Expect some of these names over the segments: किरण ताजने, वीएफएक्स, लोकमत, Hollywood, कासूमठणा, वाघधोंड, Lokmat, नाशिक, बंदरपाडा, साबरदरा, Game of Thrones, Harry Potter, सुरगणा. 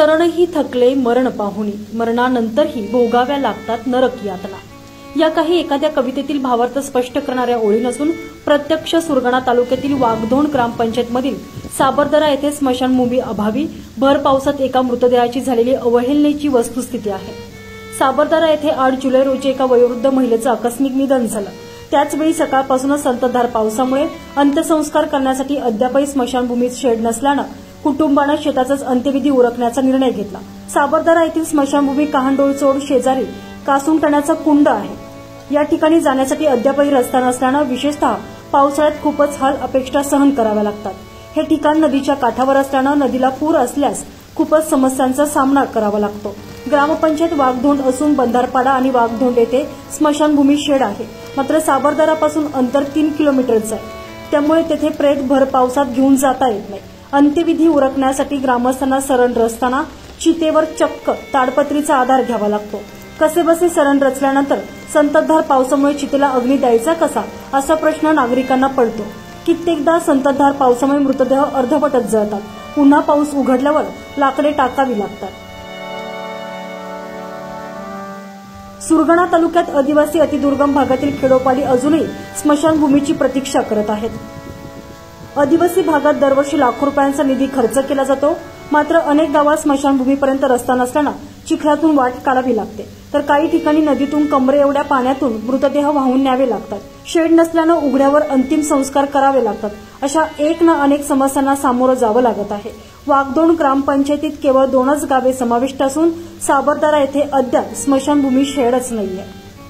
सरणही थकले मरण पाहुणी, मरणानंतरही भोगाव्या लागतात नरक यातना, या काही एखाद्या कवितेतील भावार्थ स्पष्ट करणाऱ्या ओळी नसून प्रत्यक्ष सुरगणा तालुक्यातील वाघधोंड ग्रामपंचायतमधील साबरदरा येथे स्मशानभूमी अभावी भर पावसात एका मृतदेहाची झालेली अवहेलनेची वस्तुस्थिती आहे। साबरदरा येथे 8 जुलै रोजी एका वयोवृद्ध महिलेचं आकस्मिक निधन झालं। त्याचवेळी सकाळपासूनच संततधार पावसामुळे अंत्यसंस्कार करण्यासाठी अद्यापही स्मशानभूमीत शेड नसल्यानं कुटुंबानं शेतातच अंत्यविधी उरकण्याचा निर्णय घेतला। साबरदरा येथील स्मशानभूमी कहांडोळ चौड शेजारी कासूमठणाचा कुंड आहे। या ठिकाणी जाण्यासाठी अद्यापही रस्ता नसल्यानं विशेषतः पावसाळ्यात खूपच हाल अपेक्षा सहन कराव्या लागतात। हे ठिकाण नदीच्या काठावर असल्यानं नदीला पूर असल्यास खूपच समस्यांचा सामना करावा लागतो। ग्रामपंचायत वाघधोंड असून बंदरपाडा आणि वाघधोंड येथे स्मशानभूमी शेड आहे, मात्र साबरदरापासून अंतर 3 किलोमीटरचं आहे, त्यामुळे तेथे प्रेत भर पावसात घेऊन जाता येत नाही। अंत्यविधी उरकण्यासाठी ग्रामस्थांना शरण रचताना चितेवर चक्क ताडपत्रीचा आधार घ्यावा लागतो। कसेबसे शरण रचल्यानंतर संततधार पावसामुळे चितेला अग्नी द्यायचा कसा असा प्रश्न नागरिकांना पडतो। कित्येकदा संततधार पावसामुळे मृतदेह अर्धवटच जळतात, पुन्हा पाऊस उघडल्यावर लाकडे टाकावी लागतात। सुरगणा तालुक्यात आदिवासी अतिदुर्गम भागातील खेडोपाडी अजूनही स्मशानभूमीची प्रतीक्षा करत आहेत। आदिवासी भागात दरवर्षी लाखो रुपयांचा निधी खर्च केला जातो, मात्र अनेक गावात स्मशानभूमीपर्यंत रस्ता नसताना चिखलातून वाट काढावी लागते, तर काही ठिकाणी नदीतून कमरे एवढ्या पाण्यातून मृतदेह वाहून न्यावे लागतात। शेड नसल्यानं उघड्यावर अंतिम संस्कार करावे लागतात। अशा एक ना अनेक समस्यांना सामोरं जावं लागत आहे। वाघधोंड ग्रामपंचायतीत केवळ 2च गावे समाविष्ट असून साबरदरा येथे अद्याप स्मशानभूमी शेडच नाहीये।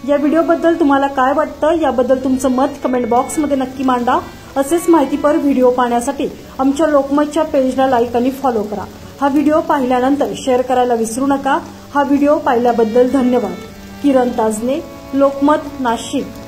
या व्हिडिओबद्दल तुम्हाला काय वाटतं याबद्दल तुमचं मत कमेंट बॉक्समध्ये नक्की मांडा। असेच माहितीपर व्हिडिओ पाहण्यासाठी आमच्या लोकमतच्या पेजला लाईक आणि फॉलो करा। हा व्हिडिओ पाहिल्यानंतर शेअर करायला विसरू नका। हा व्हिडिओ पाहिल्याबद्दल धन्यवाद। किरण ताजने, लोकमत, नाशिक।